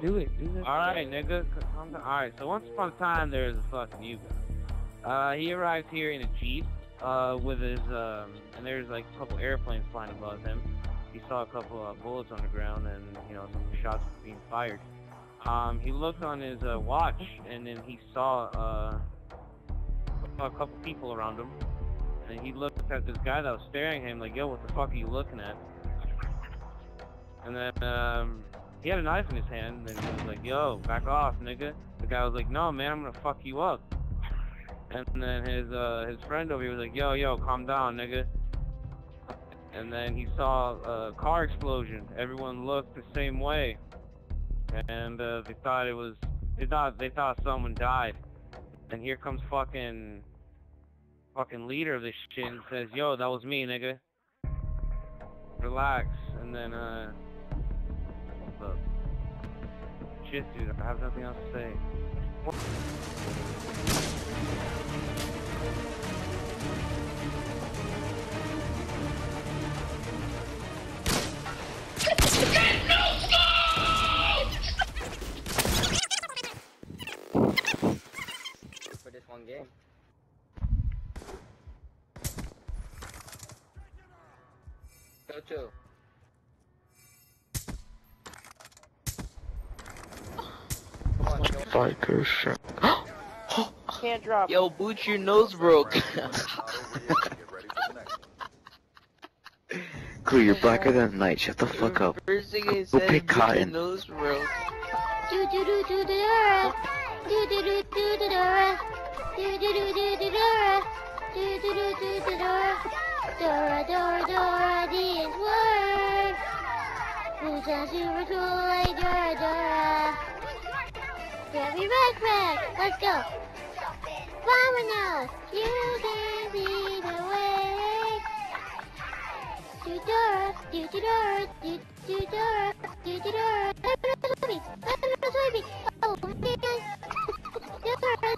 Do it. Alright, nigga. Alright, so once upon a time, there was a fucking U-guy. He arrived here in a Jeep, with his, and there's like a couple airplanes flying above him. He saw a couple bullets on the ground and, you know, some shots being fired. He looked on his watch, and then he saw a couple people around him. And he looked at this guy that was staring at him like, yo, what the fuck are you looking at? And then he had a knife in his hand, and he was like, yo, back off, nigga. The guy was like, no, man, I'm gonna fuck you up. And then his friend over here was like, yo, calm down, nigga. And then he saw a car explosion. Everyone looked the same way, and they thought it was they thought someone died. And here comes fucking leader of this shit and says, yo, that was me, nigga. Relax. And then look, shit, dude, I have nothing else to say. For this one game. Go to. Biker shot. Can't drop. Yo, Boots, your nose broke. Cool, you're blacker than night. Shut the fuck up. First thing he said, pick cotton. Nose broke. Dora, the word. Boots are super cool like Dora. Gabby Rugrats, let's go! Vamanos, you can see the way! Do Dora, I'm not sleepy! Oh man! Dora, Dora!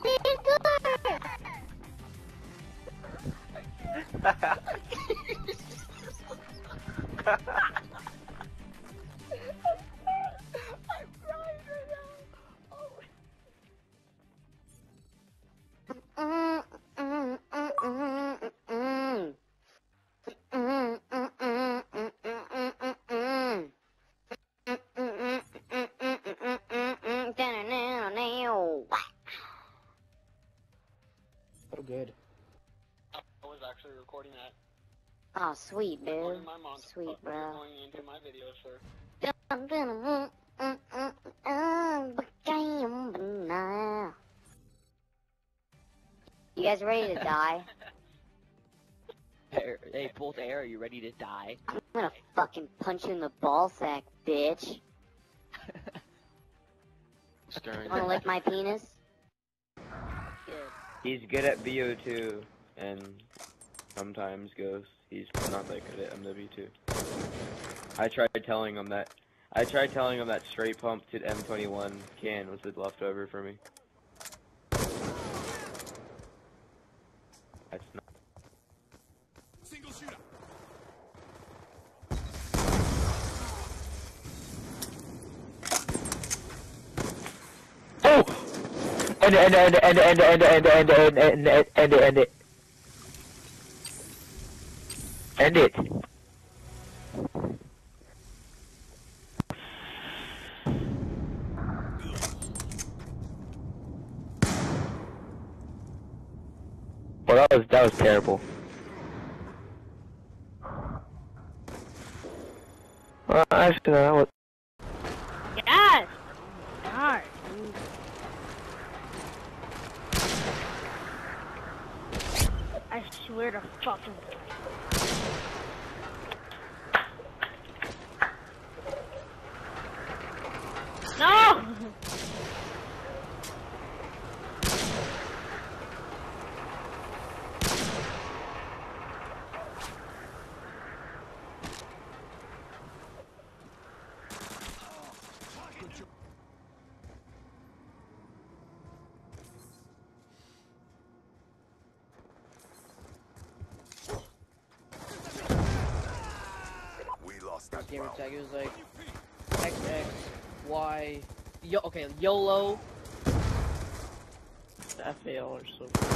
Good. I was actually recording that. Oh, sweet, dude. Sweet, bro. Going into my video, sir. You guys ready to die? Hey, Bolt Air, are you ready to die? I'm gonna fucking punch you in the ball sack, bitch. Wanna lick my penis? He's good at BO2, and sometimes Ghost. He's not that good at MW2. I tried telling him that straight pump to the M21 can was left over for me. That's not. Single shooter. End it. Well, that was terrible. Well, actually, that was. Yes. Darn. I swear to fucking. No! Gamer tag, it was like X X Y Okay, YOLO. The FAL or something.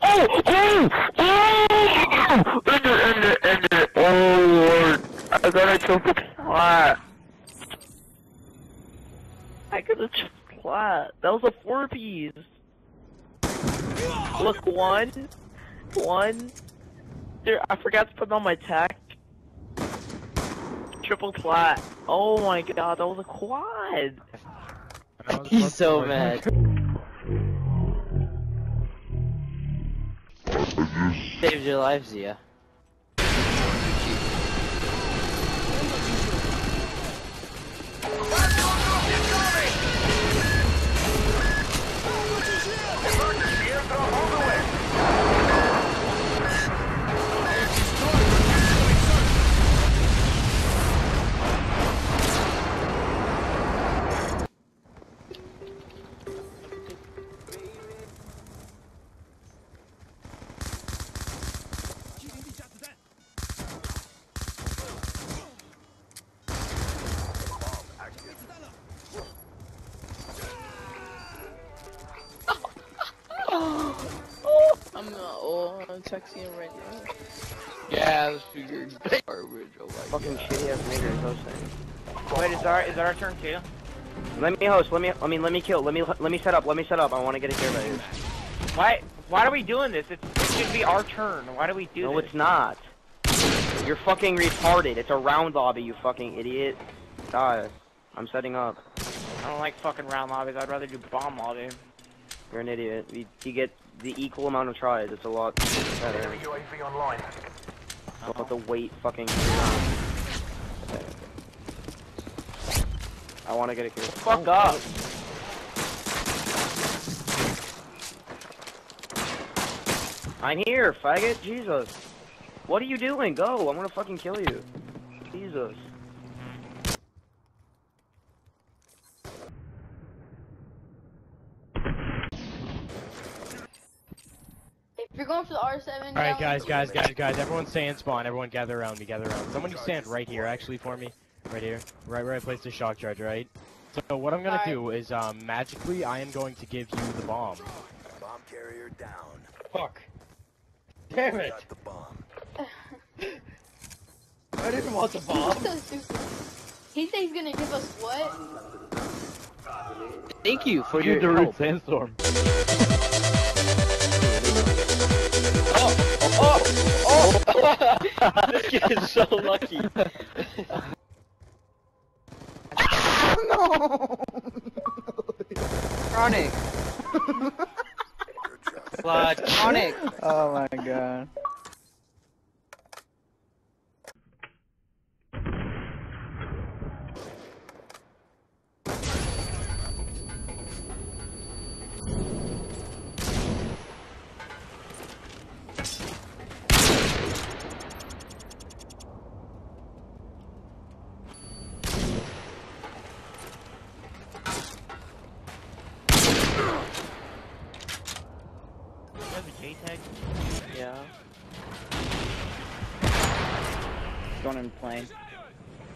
Oh! Ender! Oh Lord! I thought I killed the plot. I could've killed the plot. That was a 4-piece. Look, one. Dude, I forgot to put on my tech. Triple plot. Oh my god, that was a quad. He's so mad. Saved your life, Zia. Texting him right now. Yeah, I was figured garbage. Oh my fucking God. Shitty ass nigger hosting. Wait, is our turn too? Let me host. Let me kill. Let me set up. I want to get a kill right here. Why are we doing this? It should be our turn. Why do we do this? No, it's not. You're fucking retarded. It's a round lobby, you fucking idiot. Die. I'm setting up. I don't like fucking round lobbies. I'd rather do bomb lobby. You're an idiot. You get the equal amount of tries. It's a lot better. Enemy UAV online. I'll have to wait fucking... Okay. I wanna get a kill. Fuck up! I'm here, faggot! Jesus! What are you doing? Go! I'm gonna fucking kill you. Jesus. Going for the R7. All right, guys, everyone stay in spawn. Everyone gather around me, Someone just stand right here, actually, for me. Right here. Right where I placed the shock charge, right? So what I'm gonna do is, magically, I am going to give you the bomb. Bomb carrier down. Fuck. Damn it. Got the bomb. I didn't want the bomb. He said he's gonna give us what? Thank you for your help. Sandstorm. This kid is so lucky. No! Chronic. Chronic. Oh my god.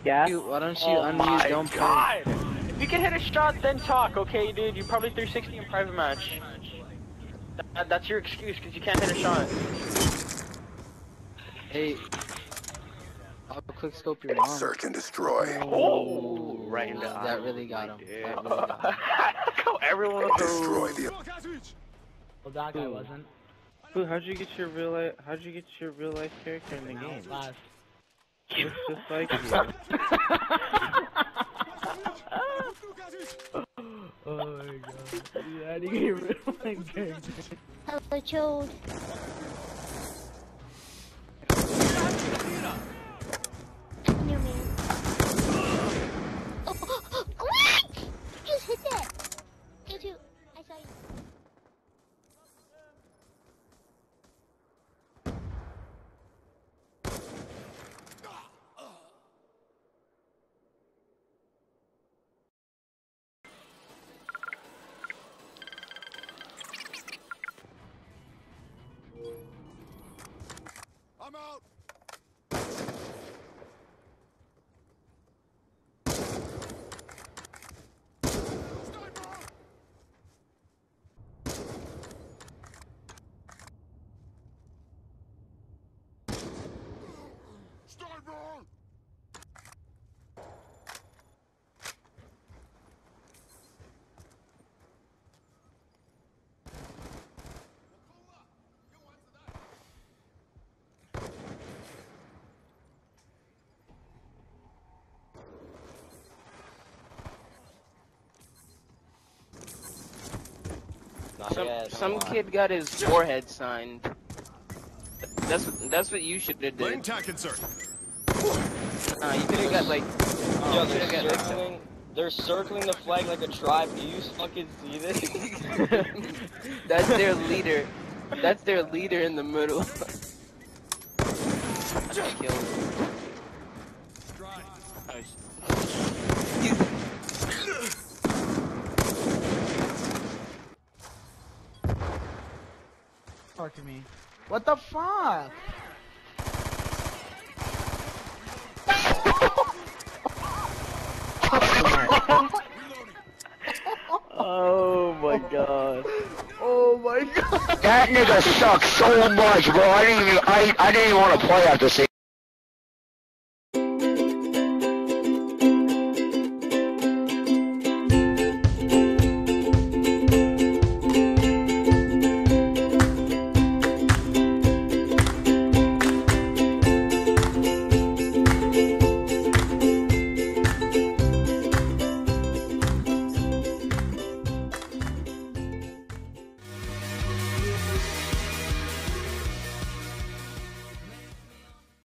Yeah? Dude, why don't you unmute, don't play? If you can hit a shot, then talk, okay, dude? You probably 360 in private match. That's your excuse, because you can't hit a shot. Hey. I'll quick scope your mom. Search and destroy. Oh, right in the eye. That really got him. Yeah. That really got him. How everyone was destroyed. Well, that guy wasn't. Dude, how'd you get your real life character in the game? Live. Looks just like you. Oh my god. Yeah, I didn't get rid of my character. Hello, chode. New me. Oh, what? You just hit that. You too. I saw you. Some kid got his forehead signed. That's what you should have done. You could have got like. Yo, they're circling the flag like a tribe. Do you fucking see this? That's their leader. That's their leader in the middle. I got killed. Talk to me. What the fuck? Oh my god. Oh my god. That nigga sucks so much, bro. I didn't even want to play after seeing.